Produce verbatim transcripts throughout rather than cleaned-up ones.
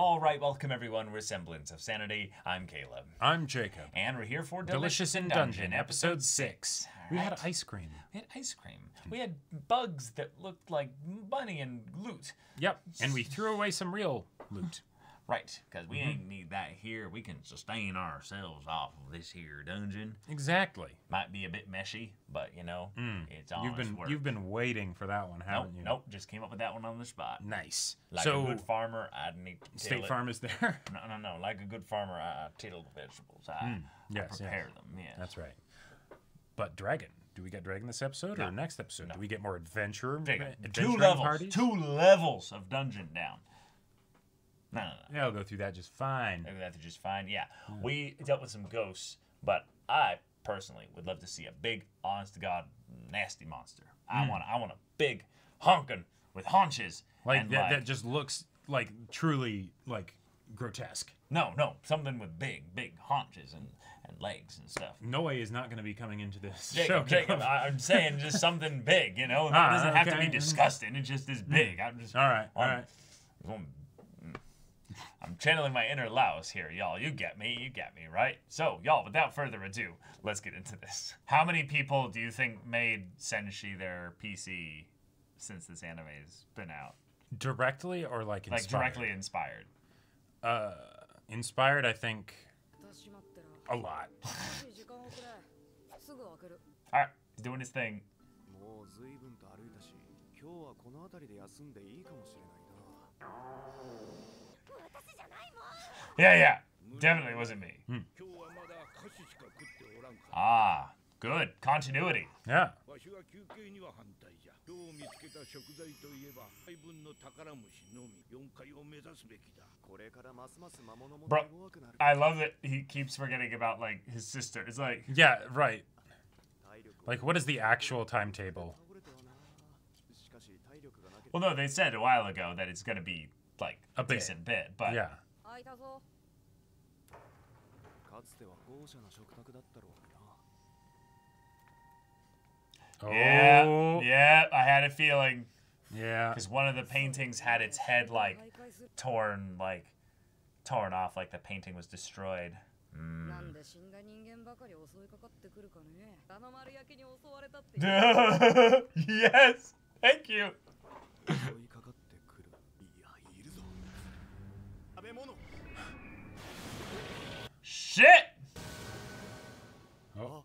All right, welcome everyone. We're Semblance of Sanity. I'm Caleb. I'm Jacob. And we're here for Delicious, Delicious in Dungeon, Dungeon episode six. Right. We had ice cream. We had ice cream. We had bugs that looked like money and loot. Yep, and we threw away some real loot. Right, because we mm-hmm. ain't need that here. We can sustain ourselves off of this here dungeon. Exactly. Might be a bit meshy, but you know, mm. it's honest you've been, work. You've been waiting for that one, haven't nope, you? Nope, just came up with that one on the spot. Nice. Like so, a good farmer, I need to State it. Farm is there? No, no, no. Like a good farmer, I till the vegetables. I, mm. yes, I prepare yes. them, yes. That's right. But dragon. Do we get dragon this episode no. or next episode? No. Do we get more adventure? Two levels. Parties? Two levels of dungeon down. No, no, no. Yeah, I'll go through that just fine. I'll go through that just fine, yeah. Mm. We dealt with some ghosts, but I personally would love to see a big, honest-to-God, nasty monster. Mm. I want I want a big honkin' with haunches. Like that, like that just looks, like, truly, like, grotesque. No, no, something with big, big haunches and, and legs and stuff. Noe is not going to be coming into this Jacob, show. Jacob, I'm saying just something big, you know? Ah, it doesn't okay. have to be disgusting. It's just this big. I'm just, all right, all right. I'm, I'm channeling my inner Laios here, y'all. You get me, you get me, right? So, y'all, without further ado, let's get into this. How many people do you think made Senshi their P C since this anime's been out? Directly or like inspired? Like directly inspired. Uh, inspired, I think, a lot. Alright, he's doing his thing. Yeah, yeah. Definitely wasn't me. Hmm. Ah, good. Continuity. Yeah. Bro, I love that he keeps forgetting about, like, his sister. It's like... Yeah, right. Like, what is the actual timetable? Well, no, they said a while ago that it's going to be, like, a decent bit, but... Yeah. Oh. Yeah, yeah, I had a feeling. Yeah. Because one of the paintings had its head, like, torn, like, torn off, like the painting was destroyed. Mm. Yes! Thank you! Shit! Oh.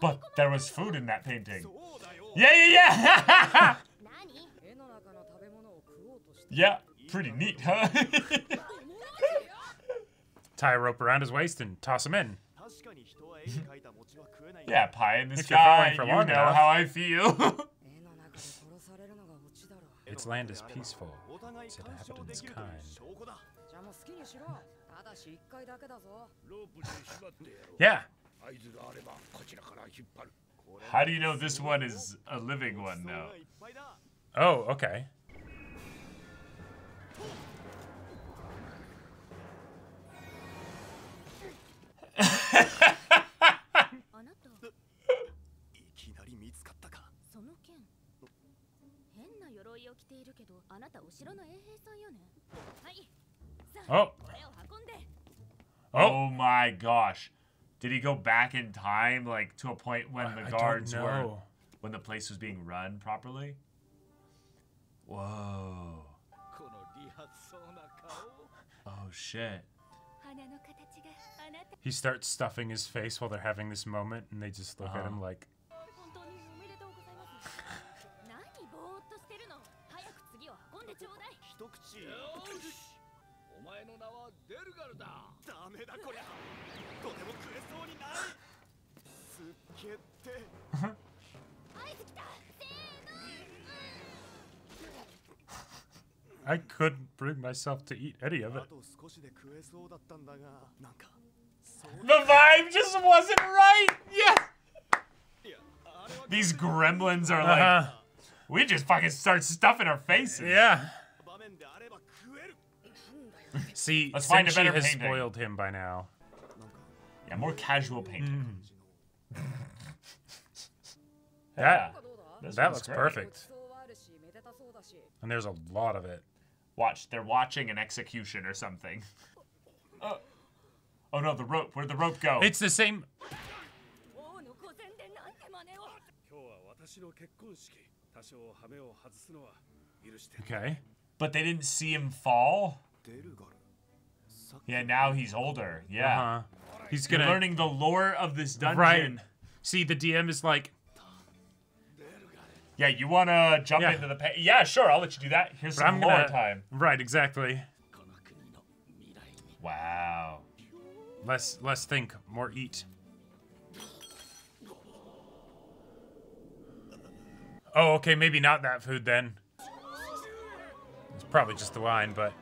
But there was food in that painting. Yeah, yeah, yeah! Yeah, pretty neat, huh? Tie a rope around his waist and toss him in. Yeah, pie in the sky, you know enough. How I feel. Its land is peaceful, its inhabitants kind. Yeah. How do you know this one is a living one now? Oh, okay. Oh. Oh my gosh. Did he go back in time, like, to a point when the guards were, when the place was being run properly? Whoa. Oh, shit. He starts stuffing his face while they're having this moment, and they just look oh. at him like... I couldn't bring myself to eat any of it. The vibe just wasn't right. Yes. These gremlins are like, uh-huh. we just fucking start stuffing our faces. Yeah. See, let's find a better has painting. Spoiled him by now. Yeah, more casual painting. Mm. that yeah, that looks great. Perfect. And there's a lot of it. Watch, they're watching an execution or something. Uh, oh no, the rope. Where'd the rope go? It's the same. Okay. But they didn't see him fall? Yeah, now he's older. Yeah. Uh-huh. He's gonna... You're learning the lore of this dungeon. Right. See, the D M is like... Yeah, you want to jump yeah. into the... Pa yeah, sure, I'll let you do that. Here's but some I'm lore gonna... time. Right, exactly. Wow. Less, less think, more eat. Oh, okay, maybe not that food then. It's probably just the wine, but...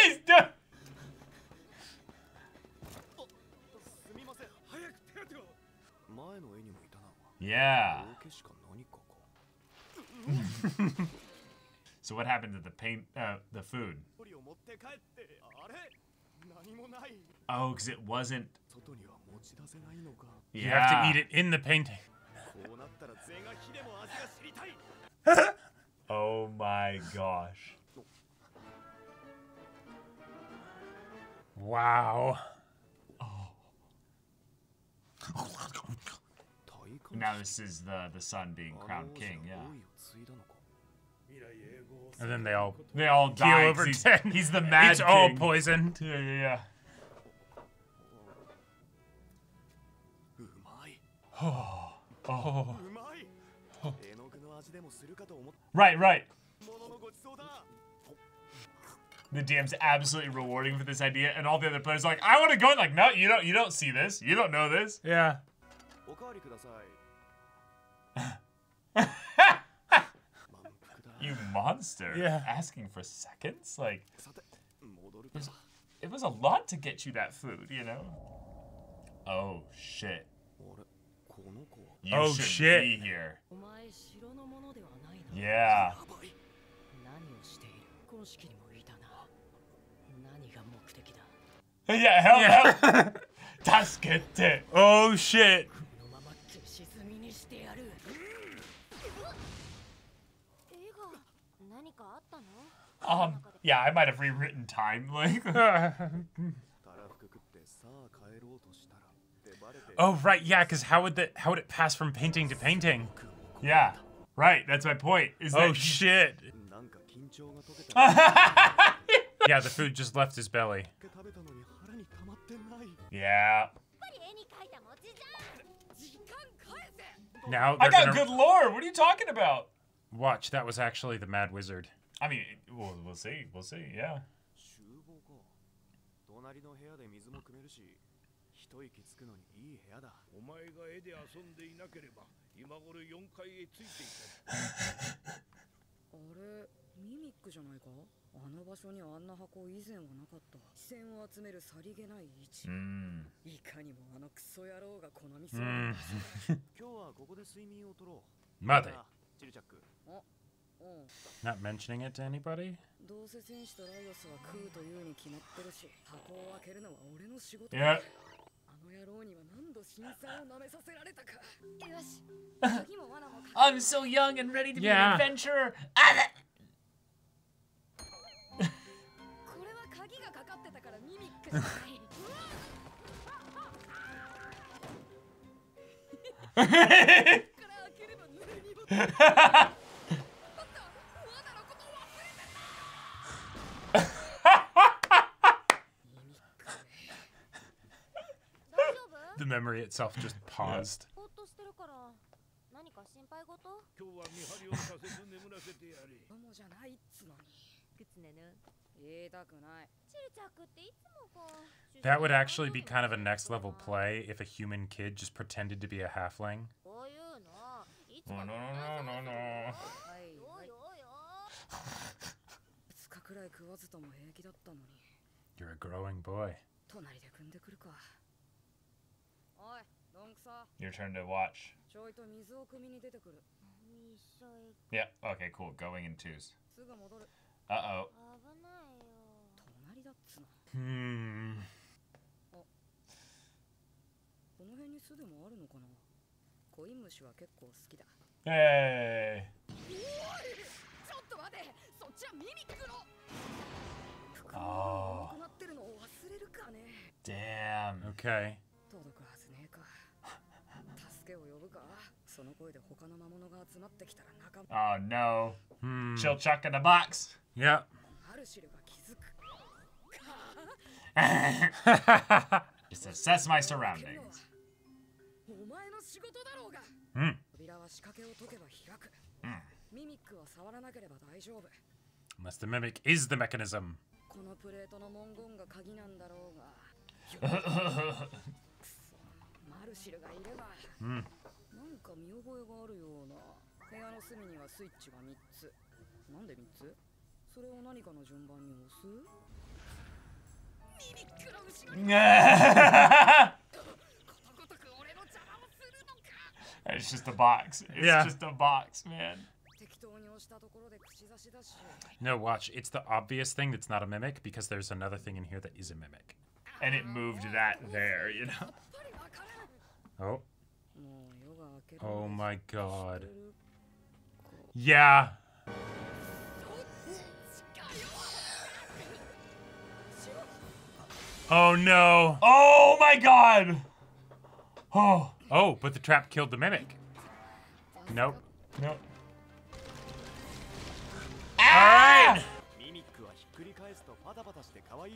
He's done. Yeah. So what happened to the paint, uh, the food? Oh, because it wasn't... Yeah. You have to eat it in the painting. Oh my gosh. Wow. Oh. Now this is the the son being crowned king, yeah. And then they all they all die over he's, ten. He's the mad. It's king. All poisoned. Yeah, yeah, yeah. Oh. Oh. Oh. Right, right. The D M's absolutely rewarding for this idea, and all the other players are like, I want to go. And like, no, you don't. You don't see this. You don't know this. Yeah. You monster. Yeah. Asking for seconds, like. It was a lot to get you that food, you know. Oh shit. You oh should shit. Be here. Yeah. Yeah, help, yeah. help. Tasukete. Oh shit. Um, yeah, I might have rewritten time, like. Oh right, yeah, because how would the how would it pass from painting to painting? Yeah, right. That's my point. Is oh that shit. Yeah, the food just left his belly. Yeah. Now I got gonna... good lore. What are you talking about? Watch, that was actually the Mad Wizard. I mean, we'll, we'll see. We'll see. Yeah. Mm. Mm. Mother. Not mentioning it to anybody? Yeah. I'm so young and ready to yeah. be an adventurer. The memory itself just paused. That would actually be kind of a next level play if a human kid just pretended to be a halfling. No, no, no, no, no. You're a growing boy. Your turn to watch. Yeah, okay, cool. Going in twos. Uh-oh. Hmm. Hey. Oh. Damn. Okay. Oh no. Hmm. Chilchuck in the box. Yep. Just assess my surroundings. Hmm. Mm. Unless the mimic is the mechanism. Mm. It's just a box. It's yeah. just a box, man. No, watch. It's the obvious thing that's not a mimic because there's another thing in here that is a mimic. And it moved that there, you know? Oh. Oh my god. Yeah. Oh no. Oh my god. Oh. Oh, but the trap killed the mimic. Nope. Nope. Ah! All right.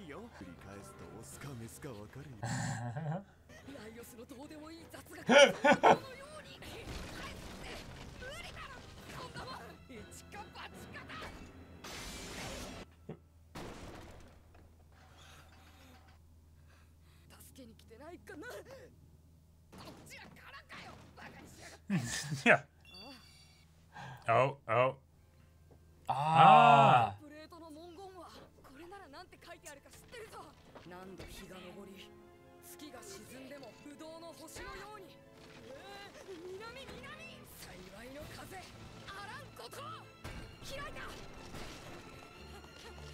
Yeah. Oh, oh. Ah. ah.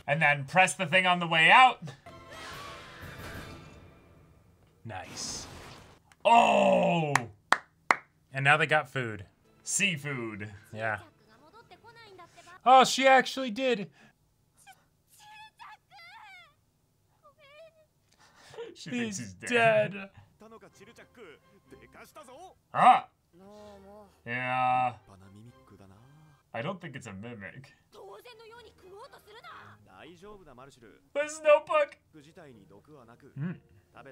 And then press the thing on the way out. Nice. Oh! And now they got food. Seafood. Yeah. Oh, she actually did. She he's thinks he's dead. dead. Ah. Yeah. I don't think it's a mimic. This notebook. Mm. I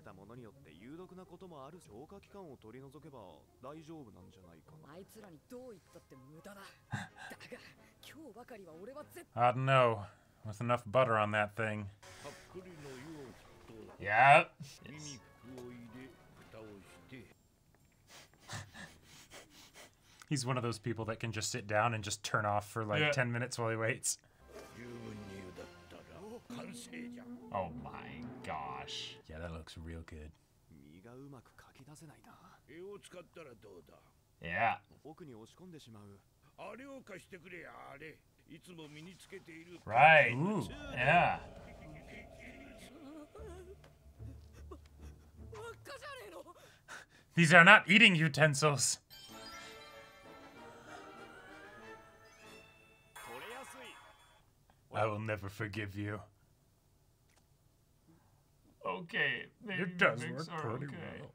don't know. With enough butter on that thing. Yeah. Yes. He's one of those people that can just sit down and just turn off for like yeah. ten minutes while he waits. Oh my gosh. Yeah, that looks real good. Yeah. Right. Ooh. Yeah. These are not eating utensils. I will never forgive you. Okay, maybe it does work pretty okay. well.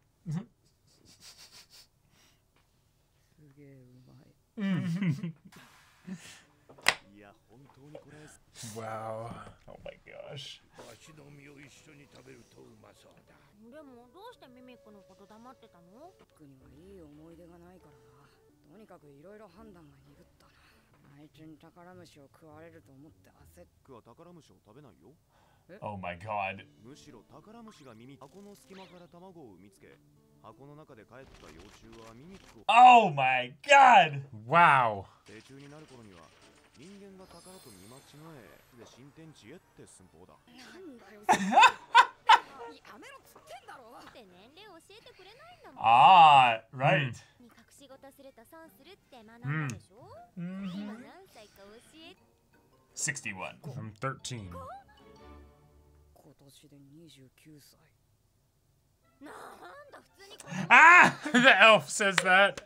Wow! Oh my gosh! Oh my god. Oh my god! Wow! Ah, right. Mm. Mm-hmm. sixty-one. I'm thirteen. Ah! The elf says that.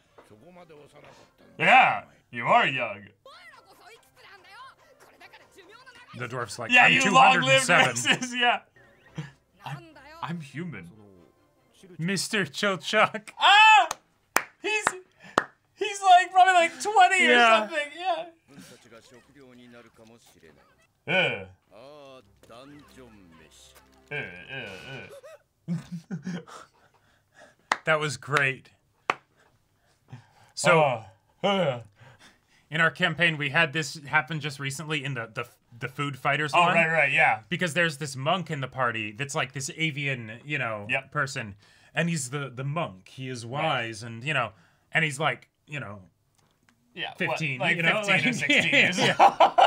Yeah, you are young. The dwarf's like, yeah, I'm you two hundred seven. Races, yeah. I'm, I'm human. Mister Chilchuck. Ah! He's he's like probably like twenty yeah. or something. Yeah. Uh. Uh, uh, uh. That was great. So, uh, uh. in our campaign, we had this happen just recently in the the, the food fighters. Oh, one, right, right, yeah. Because there's this monk in the party that's like this avian, you know, yep. person, and he's the the monk. He is wise, right. and you know, and he's like, you know, yeah, fifteen, what, like you know, fifteen like, or sixteen. Yeah, yeah.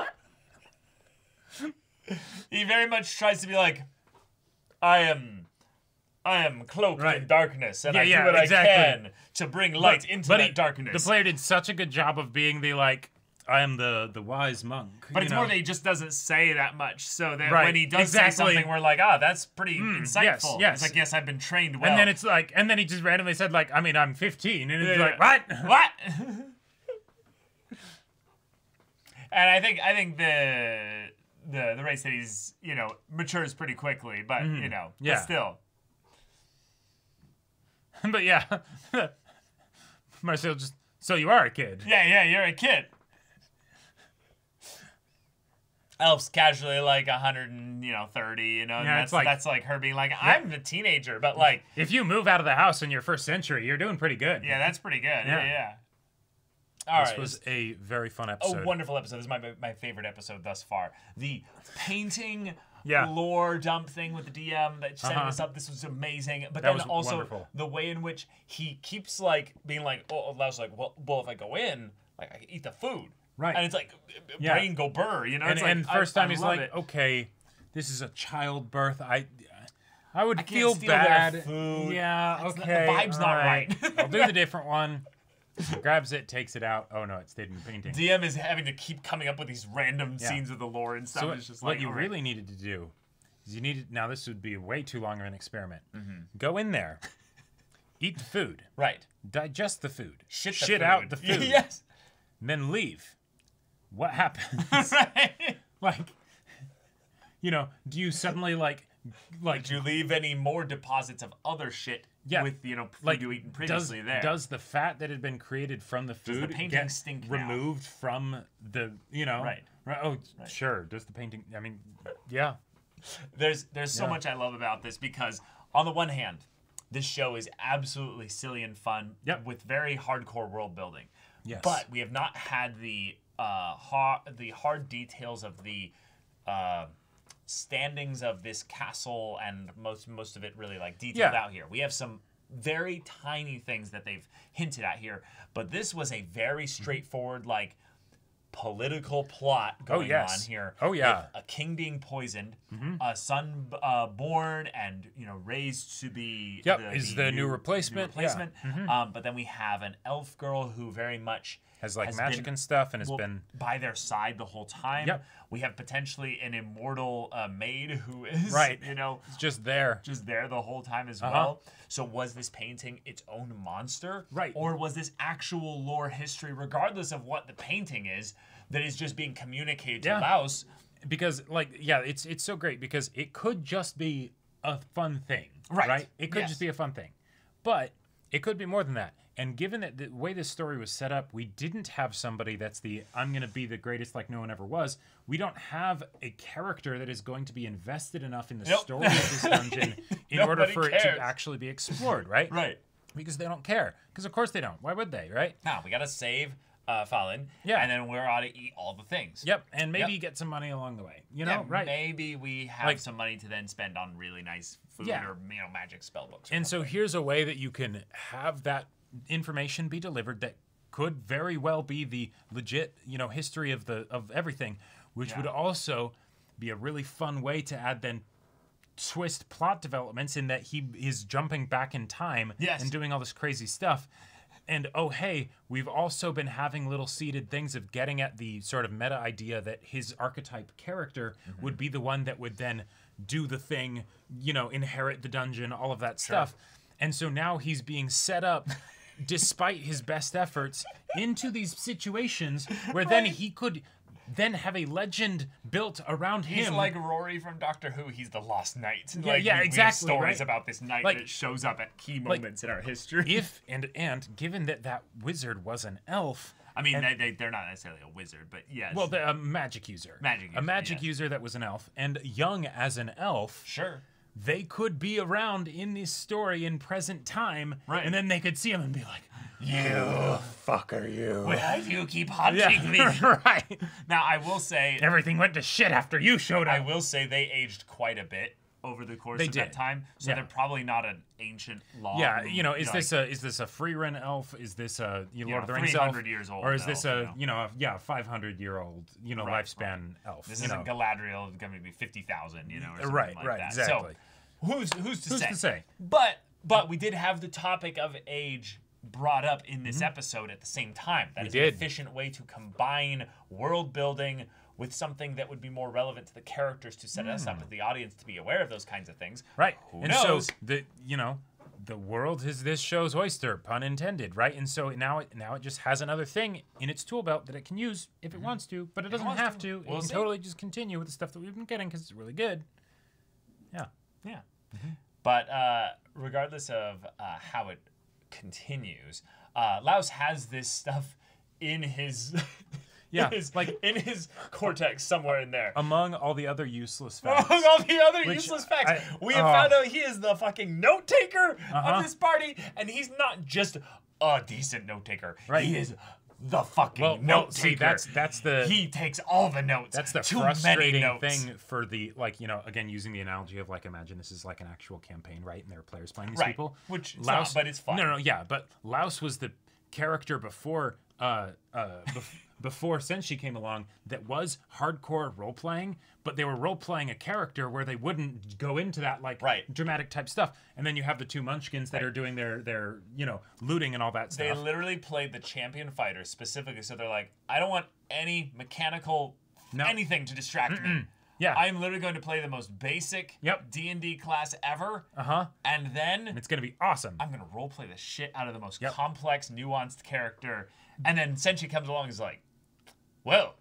He very much tries to be like, I am. I am cloaked right. in darkness, and yeah, I yeah, do what exactly. I can to bring light but, into but that he, darkness. The player did such a good job of being the, like, I am the, the wise monk. But it's know? more that he just doesn't say that much, so that right. when he does exactly. say something, we're like, ah, that's pretty mm, insightful. Yes, yes. It's like, yes, I've been trained well. And then it's like, and then he just randomly said, like, I mean, I'm fifteen, and it's yeah. like, what? What? And I think, I think the, the, the race that he's, you know, matures pretty quickly, but, mm, you know, yeah. but still. But yeah, Marcille just, so you are a kid. Yeah, yeah, you're a kid. Elf's casually like a hundred and, you know, thirty, you know, yeah, and that's, like, that's like her being like, I'm yeah. the teenager, but like. If you move out of the house in your first century, you're doing pretty good. Yeah, that's pretty good, yeah, yeah. yeah. All this right. was a very fun episode. A wonderful episode. This is my, my favorite episode thus far. The painting yeah. lore dump thing with the D M that set uh-huh. us up. This was amazing. But that then also wonderful. the way in which he keeps like being like, oh, I was like, well, well, if I go in, like I can eat the food. Right. And it's like, yeah. brain go burr, you know? And, it's and like, first I, time I he's like, it. okay, this is a childbirth. I I would I feel bad. Their food. Yeah, That's okay. Not, the vibe's not right. right. I'll do the different one. Grabs it, takes it out. Oh no, it stayed in the painting. D M is having to keep coming up with these random yeah. scenes of the lore and stuff. So it's just what like, you right. really needed to do is you needed. Now this would be way too long of an experiment. Mm-hmm. Go in there, eat the food, right? Digest the food, shit, the shit food. out the food, yes. And then leave. What happens? Right. Like, you know, do you suddenly like, like, do you leave any more deposits of other shit? Yeah, with you know food like, you eaten previously does, there. Does the fat that had been created from the food does the painting get stink removed now? from the you know right? right oh, right. sure. Does the painting? I mean, yeah. There's there's yeah. so much I love about this because on the one hand, this show is absolutely silly and fun yep. with very hardcore world building. Yes, but we have not had the uh hard the hard details of the. Uh, standings of this castle and most most of it really like detailed yeah. out here. We have some very tiny things that they've hinted at here, but this was a very straightforward like political plot going oh, yes. on here. Oh yeah, with a king being poisoned, mm-hmm. a son uh, born and you know raised to be yep the, is the, the new, new replacement. New replacement. Yeah. Mm-hmm. um, but then we have an elf girl who very much. Has like has magic been, and stuff, and has well, been by their side the whole time. Yep. We have potentially an immortal uh, maid who is, right. you know, it's just there, just there the whole time as uh-huh. well. So was this painting its own monster, right, or was this actual lore history, regardless of what the painting is, that is just being communicated yeah. to Laios? Because like, yeah, it's it's so great because it could just be a fun thing, right? right? It could yes. just be a fun thing, but it could be more than that. And given that the way this story was set up, we didn't have somebody that's the, I'm going to be the greatest like no one ever was. We don't have a character that is going to be invested enough in the nope. story of this dungeon in Nobody order for cares. it to actually be explored, right? Right. Because they don't care. Because of course they don't. Why would they, right? Now we got to save uh, Fallon, yeah. and then we're ought to eat all the things. Yep, and maybe yep. get some money along the way, you know, yeah, right? Maybe we have like, some money to then spend on really nice food yeah. or you know, magic spell books. And something. so here's a way that you can have that information be delivered that could very well be the legit, you know, history of the of everything, which yeah. would also be a really fun way to add then twist plot developments in that he is jumping back in time yes. and doing all this crazy stuff. And oh hey, we've also been having little seeded things of getting at the sort of meta idea that his archetype character mm-hmm. would be the one that would then do the thing, you know, inherit the dungeon, all of that sure. stuff. And so now he's being set up despite his best efforts, into these situations where then he could then have a legend built around him. He's like Rory from Doctor Who. He's the lost knight. Yeah, like, yeah, we, exactly. We have stories right? about this knight like, that shows up at key moments like, in our history. If and and given that that wizard was an elf. I mean, and, they, they, they're not necessarily a wizard, but yes. Well, they're a magic user. Magic user, A magic yeah. user that was an elf, and young as an elf. Sure. They could be around in this story in present time, right? And then they could see him and be like, "You fucker, you! Why do you keep hunting yeah, me?" Right. Now, I will say everything went to shit after you showed up. I will say they aged quite a bit over the course they of did. that time, so yeah. they're probably not an ancient long. Yeah, you know, is you know, this like, a is this a Freerun elf? Is this a you know, Lord of the Rings elf? Three hundred years old, or is elf, this a you know, you know a, yeah, five hundred year old you know right, lifespan right. elf? This you isn't know. Galadriel. It's going to be fifty thousand, you know, or something right, like right, that. exactly. So, who's who's to who's say? Who's to say? But but we did have the topic of age brought up in this mm-hmm. episode at the same time. That we is did. an efficient way to combine world building with something that would be more relevant to the characters to set mm. us up as the audience to be aware of those kinds of things. Right. Who and knows? so the you know, the world is this show's oyster, pun intended, right? And so now it now it just has another thing in its tool belt that it can use if it mm-hmm. wants to, but it doesn't it have to. to. We'll it can see. totally just continue with the stuff that we've been getting because it's really good. Yeah. Yeah. Mm-hmm. But uh, regardless of uh, how it continues, uh, Laios has this stuff in his Yeah, in his, like in his cortex somewhere in there. Among all the other useless facts. Among all the other which, useless facts. I, we have uh, found out he is the fucking note taker uh-huh. of this party, and he's not just a decent note taker. Right. He is the fucking well, note well, taker. See, that's that's the he takes all the notes. That's the Too frustrating many notes. thing for the like you know again using the analogy of like imagine this is like an actual campaign right and there are players playing these right. people. Which Laios, not, but it's fun. No, no, yeah, but Laios was the character before uh uh. Before, before Senshi came along that was hardcore role-playing, but they were role-playing a character where they wouldn't go into that like right. dramatic type stuff. And then you have the two munchkins that right. are doing their, their, you know, looting and all that stuff. They literally played the champion fighter specifically, so they're like, I don't want any mechanical no. anything to distract Mm-mm. me. Yeah. I'm literally going to play the most basic yep. D and D class ever. Uh-huh. And then it's going to be awesome. I'm going to role-play the shit out of the most yep. complex, nuanced character. And then Senshi comes along and is like, well,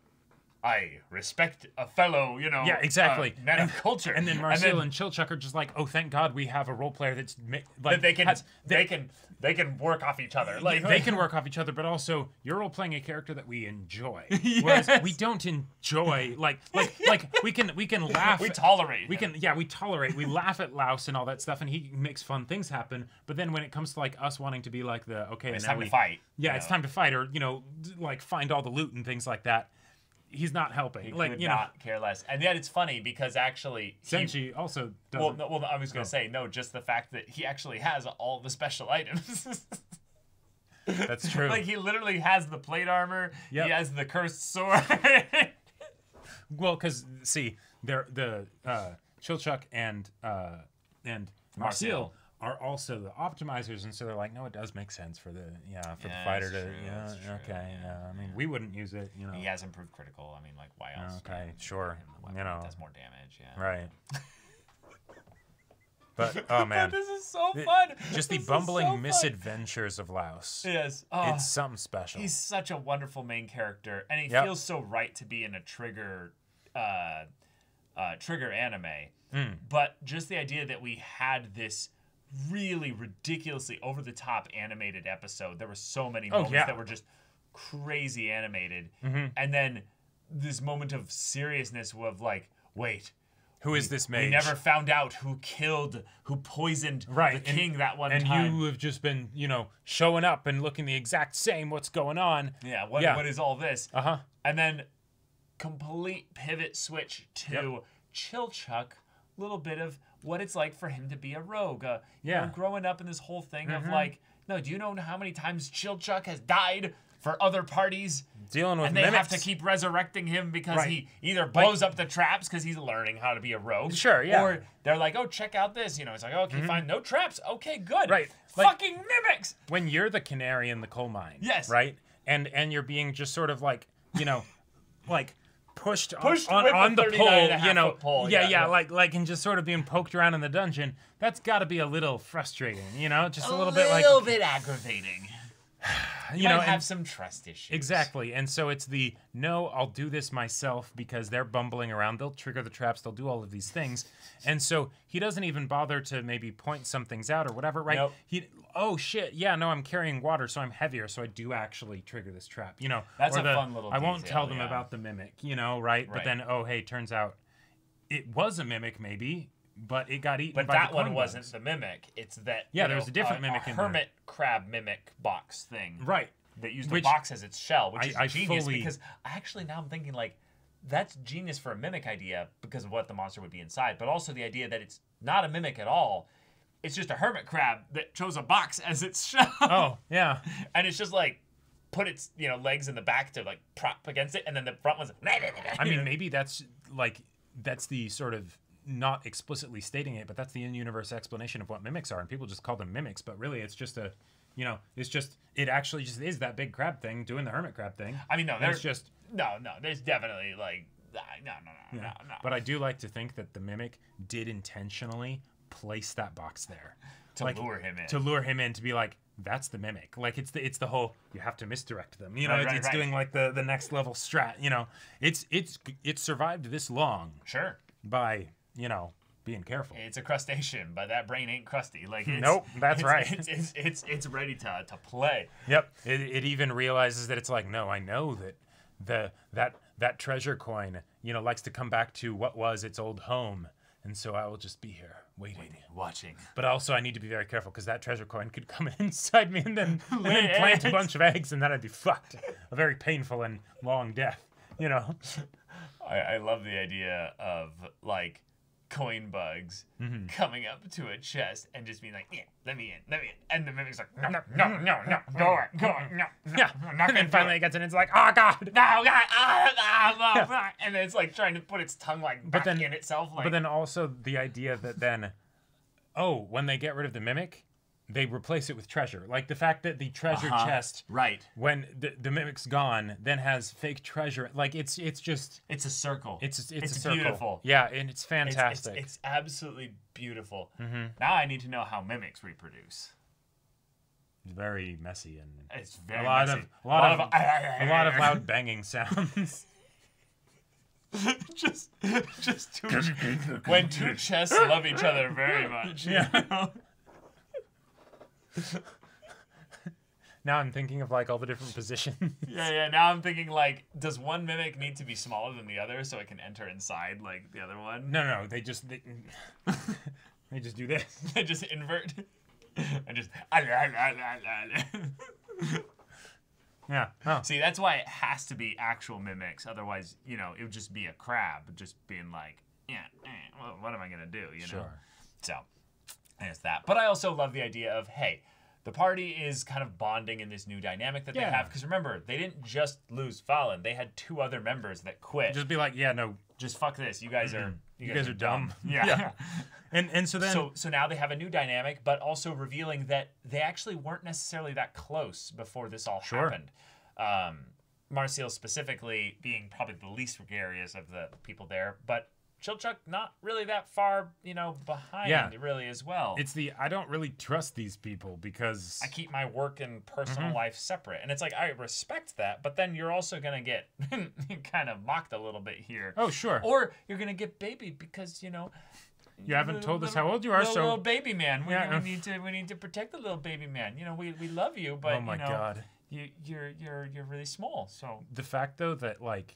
I respect a fellow, you know, yeah, exactly. uh, man and, of culture. And then Marcille and, and Chilchuck are just like, oh, thank God we have a role player that's like that they can has, they, they can they can work off each other. Like they can work off each other, but also you're role playing a character that we enjoy, yes. whereas we don't enjoy. Like like like we can we can laugh. We tolerate. We him. can yeah we tolerate. We laugh at Laios and all that stuff, and he makes fun things happen. But then when it comes to like us wanting to be like the okay, it's time we, to fight. Yeah, it's know. time to fight, or you know, like find all the loot and things like that. He's not helping. He like, could you not know. care less. And yet it's funny because actually Senshi he, also doesn't. Well, no, well, I was going to say, no, just the fact that he actually has all the special items. That's true. Like, he literally has the plate armor. Yep. He has the cursed sword. Well, because, see, they're, the uh, Chilchuck and, uh, and Marcille are also the optimizers, and so they're like, no, it does make sense for the yeah for yeah, the fighter to true, yeah okay true. yeah. I mean, we wouldn't use it, you know. He has improved critical. I mean, like, why else? Okay, sure. You know, it does more damage. Yeah. Right. But oh man, this is so fun. Just this the bumbling so misadventures of Laios. Yes, oh, it's something special. He's such a wonderful main character, and he yep. feels so right to be in a trigger, uh, uh, trigger anime. Mm. But just the idea that we had this really ridiculously over-the-top animated episode. There were so many oh, moments yeah. that were just crazy animated. Mm-hmm. And then this moment of seriousness of like, wait, who we, is this mage? We never found out who killed, who poisoned right. the king and, that one and time. And you have just been, you know, showing up and looking the exact same. What's going on? Yeah, what, yeah. what is all this? Uh-huh. And then complete pivot switch to yep. Chilchuck, little bit of what it's like for him to be a rogue. Uh, yeah. You know, growing up in this whole thing mm-hmm. of like, no, do you know how many times Chilchuck has died for other parties? Dealing with And they mimics. have to keep resurrecting him because right. he either blows like, up the traps because he's learning how to be a rogue. Sure, yeah. Or they're like, oh, check out this. You know, it's like, okay, mm-hmm. fine, no traps. Okay, good. Right. Like, fucking mimics. When you're the canary in the coal mine. Yes. Right? And, and you're being just sort of like, you know, like, pushed, pushed on, on, on the pole, you know, pole, yeah, yeah, yeah, like, like, and just sort of being poked around in the dungeon. That's got to be a little frustrating, you know, just a, a little, little bit like a little bit aggravating. you, you might know, have and, some trust issues. Exactly. And so it's the, no, I'll do this myself because they're bumbling around. They'll trigger the traps. They'll do all of these things. And so he doesn't even bother to maybe point some things out or whatever, right? Nope. He, oh, shit, yeah, no, I'm carrying water, so I'm heavier, so I do actually trigger this trap. You know, that's a the, fun little I detail, won't tell them yeah. about the mimic, you know, right? right? But then, oh, hey, turns out it was a mimic maybe. But it got eaten. But by that the one bugs. wasn't the mimic. It's that yeah, there know, was a different a, mimic a in there. Hermit crab mimic box thing, right? That used which, the box as its shell, which I, is I genius fully... because actually now I'm thinking like that's genius for a mimic idea because of what the monster would be inside, but also the idea that it's not a mimic at all. It's just a hermit crab that chose a box as its shell. Oh yeah, and it's just like. Put its you know legs in the back to like prop against it, and then the front one's. I mean, maybe that's like that's the sort of. Not explicitly stating it, but that's the in-universe explanation of what mimics are, and people just call them mimics. But really, it's just a, you know, it's just it actually just is that big crab thing doing the hermit crab thing. I mean, no, there's just no, no, there's definitely like no, no, no, yeah. no, no. But I do like to think that the mimic did intentionally place that box there to like, lure him in, to lure him in, to be like that's the mimic. Like it's the it's the whole you have to misdirect them. You know, right, it's, right, it's right. doing like the the next level strat. You know, it's it's it's survived this long, sure, by. You know, being careful. It's a crustacean, but that brain ain't crusty. Like it's, nope, that's it's, right. It's it's, it's it's ready to to play. Yep. It, it even realizes that it's like, no, I know that the that that treasure coin, you know, likes to come back to what was its old home, and so I will just be here waiting, waiting watching. But also, I need to be very careful because that treasure coin could come inside me and then, and then plant a bunch of eggs, and then I'd be fucked. A very painful and long death. You know. I, I love the idea of like. Coin bugs mm-hmm. coming up to a chest and just being like, yeah, let me in, let me in. And the mimic's like, no, no, no, no, no, go on, go on, no, no, yeah. I'm not gonna. And then finally it gets in, it's like, oh God, no, God, ah, ah, blah, blah. And then it's like trying to put its tongue like back but then, in itself. Like... But then also the idea that then, oh, when they get rid of the mimic, they replace it with treasure. Like the fact that the treasure uh-huh. chest, right? When the, the mimic's gone, then has fake treasure. Like it's it's just it's a circle. It's it's, it's a circle. Beautiful. Yeah, and it's fantastic. It's, it's, it's absolutely beautiful. Mm-hmm. Now I need to know how mimics reproduce. It's very messy and it's very a lot messy. of a lot, a lot of, of a lot of loud banging sounds. just just two when two chests love each other very much. Yeah. You know? Now I'm thinking of like all the different positions. Yeah, yeah. Now I'm thinking like, does one mimic need to be smaller than the other so it can enter inside like the other one? No, no. They just they, they just do this. They just invert. And just yeah. Oh. See, that's why it has to be actual mimics. Otherwise, you know, it would just be a crab just being like, yeah, eh, well, what am I gonna do? You know. Sure. So. It's that, but I also love the idea of hey, the party is kind of bonding in this new dynamic that yeah. they have. Because remember, they didn't just lose Fallen; they had two other members that quit. Just be like, yeah, no, just fuck this. You guys are you, you guys, guys are dumb. dumb. Yeah. yeah, and and so then so so now they have a new dynamic, but also revealing that they actually weren't necessarily that close before this all sure. happened. Um, Marcille specifically being probably the least gregarious of the people there, but. Chilchuck not really that far, you know, behind yeah. really as well. It's the, I don't really trust these people because... I keep my work and personal mm-hmm. life separate. And it's like, I respect that, but then you're also going to get kind of mocked a little bit here. Oh, sure. Or you're going to get babied because, you know... You haven't told us how old you are, little, so... Little baby man. We, yeah. we, need to, we need to protect the little baby man. You know, we, we love you, but, oh my you know, God. You, you're, you're, you're really small, so... The fact, though, that, like,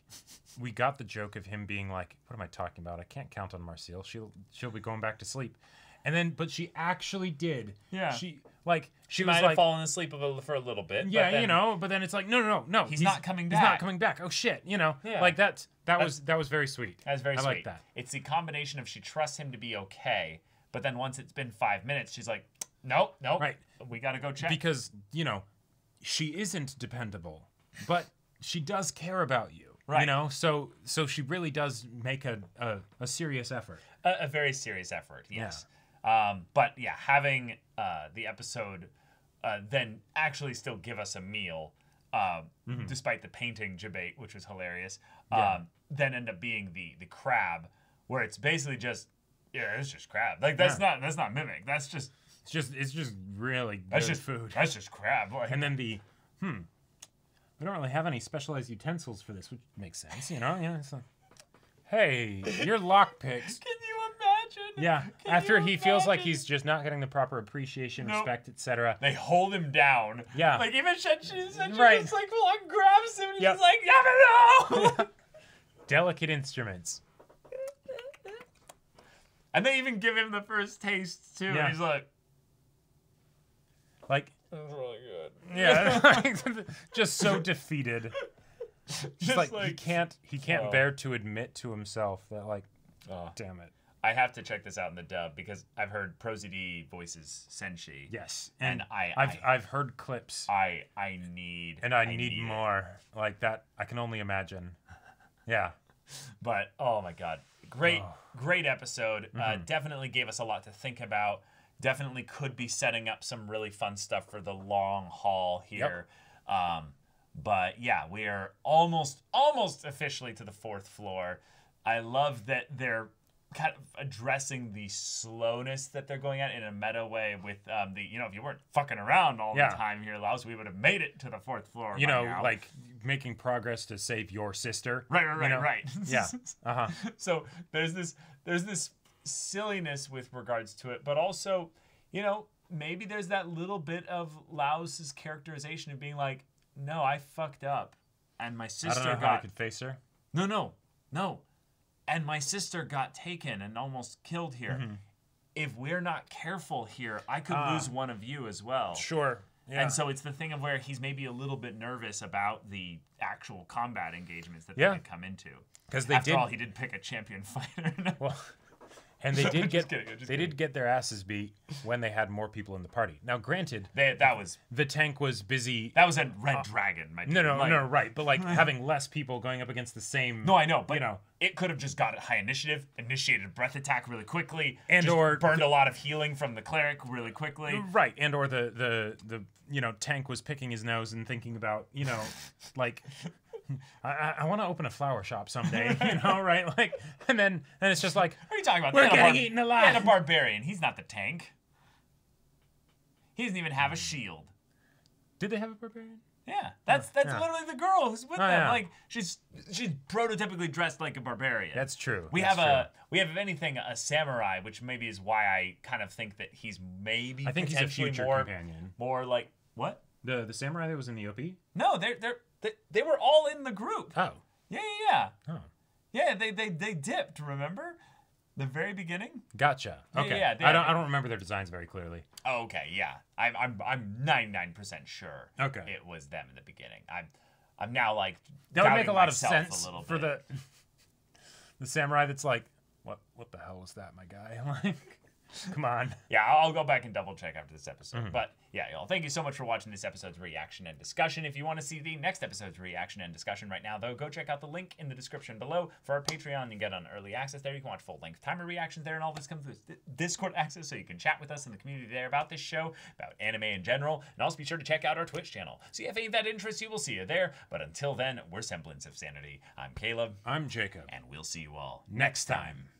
we got the joke of him being like, what am I talking about? I can't count on Marcille. She'll, she'll be going back to sleep. And then, but she actually did. Yeah. She, like... She, she might was have like, fallen asleep for a little bit. Yeah, but then, you know, but then it's like, no, no, no, no. He's, he's not coming back. He's not coming back. Oh, shit, you know? Yeah. Like, that's, that, that's, was, that was very sweet. That was very I sweet. I like that. It's the combination of she trusts him to be okay, but then once it's been five minutes, she's like, nope, nope. Right. We gotta go check. Because, you know... She isn't dependable, but she does care about you, right? You know, so so she really does make a a, a serious effort, a, a very serious effort, yes. Yeah. Um, but yeah, having uh, the episode uh, then actually still give us a meal, uh, mm-hmm. despite the painting debate, which was hilarious. Um, yeah. Then end up being the the crab, where it's basically just yeah, it's just crab. Like that's yeah. not that's not mimic. That's just. It's just, it's just really good that's just, food. That's just crab. Like, and then the hmm, we don't really have any specialized utensils for this, which makes sense, you know? Yeah, it's like, hey, your lockpicks. Can you imagine? Yeah, Can after he imagine? feels like he's just not getting the proper appreciation, nope. respect, et cetera. They hold him down. Yeah. Like, even Senshi, Senshi right. just, like, like, grabs him and yep. he's like, yeah, no! Yeah. Delicate instruments. And they even give him the first taste, too, yeah. and he's like... Like... That's really good. Yeah. Just so defeated. Just, just like, like he can't he can't oh. bear to admit to himself that, like, oh. damn it. I have to check this out in the dub because I've heard ProZD voices Senshi. Yes. And, and I I've I, I've heard clips. I I need And I, I need, need more. It. Like that I can only imagine. Yeah. But oh my god. Great oh. great episode. Mm-hmm. Uh definitely gave us a lot to think about. Definitely could be setting up some really fun stuff for the long haul here. Yep. Um, but yeah, we are almost, almost officially to the fourth floor. I love that they're kind of addressing the slowness that they're going at in a meta way with um, the, you know, if you weren't fucking around all yeah. the time here, Laios, we would have made it to the fourth floor. You know, now. like making progress to save your sister. Right, right, right, you know? right. Yeah. Uh-huh. So there's this, there's this, silliness with regards to it, but also, you know, maybe there's that little bit of Laios's characterization of being like, no, I fucked up, and my sister I don't know got how I could face her. No, no, no, and my sister got taken and almost killed here. Mm-hmm. If we're not careful here, I could uh, lose one of you as well. Sure. Yeah. And so it's the thing of where he's maybe a little bit nervous about the actual combat engagements that yeah. they come into. Because they after did... all, he did pick a champion fighter. Well. And they did get kidding, they kidding. did get their asses beat when they had more people in the party. Now, granted, they, that was the tank was busy. That was a red uh, dragon. My no, no, like, no, right. But like having less people going up against the same. No, I know, but you know, it could have just got a high initiative, initiated a breath attack really quickly, and just or burned the, a lot of healing from the cleric really quickly. Right, and or the the the you know tank was picking his nose and thinking about you know like. I, I want to open a flower shop someday, you know, right? Like, and then and it's just like, what are you talking about? We're getting eaten alive. And a barbarian. He's not the tank. He doesn't even have a shield. Did they have a barbarian? Yeah, that's that's yeah. literally the girl who's with oh, them. Yeah. Like, she's she's prototypically dressed like a barbarian. That's true. We that's have true. a we have if anything a samurai, which maybe is why I kind of think that he's maybe I think he's a future more, companion. More like what? The the samurai that was in the O P? No, they're they're. They, they were all in the group. Oh. Yeah, yeah, yeah. Oh. Yeah, they, they they dipped, remember? The very beginning? Gotcha. Yeah, okay. Yeah, yeah, I, don't, I don't remember their designs very clearly. Oh, okay, yeah. I, I'm I'm ninety-nine percent sure okay. it was them in the beginning. I'm I'm now like that would make a lot of sense a little bit. for the the samurai that's like, what what the hell is that, my guy? Like come on. Yeah, I'll go back and double check after this episode. Mm-hmm. But yeah, y'all, thank you so much for watching this episode's reaction and discussion. If you want to see the next episode's reaction and discussion right now, though, go check out the link in the description below for our Patreon. You can get on early access there. You can watch full-length timer reactions there, and all this comes with Discord access, so you can chat with us in the community there about this show, about anime in general, and also be sure to check out our Twitch channel. So if any of that interests you, we'll see you there. But until then, we're Semblance of Sanity. I'm Caleb. I'm Jacob. And we'll see you all next time.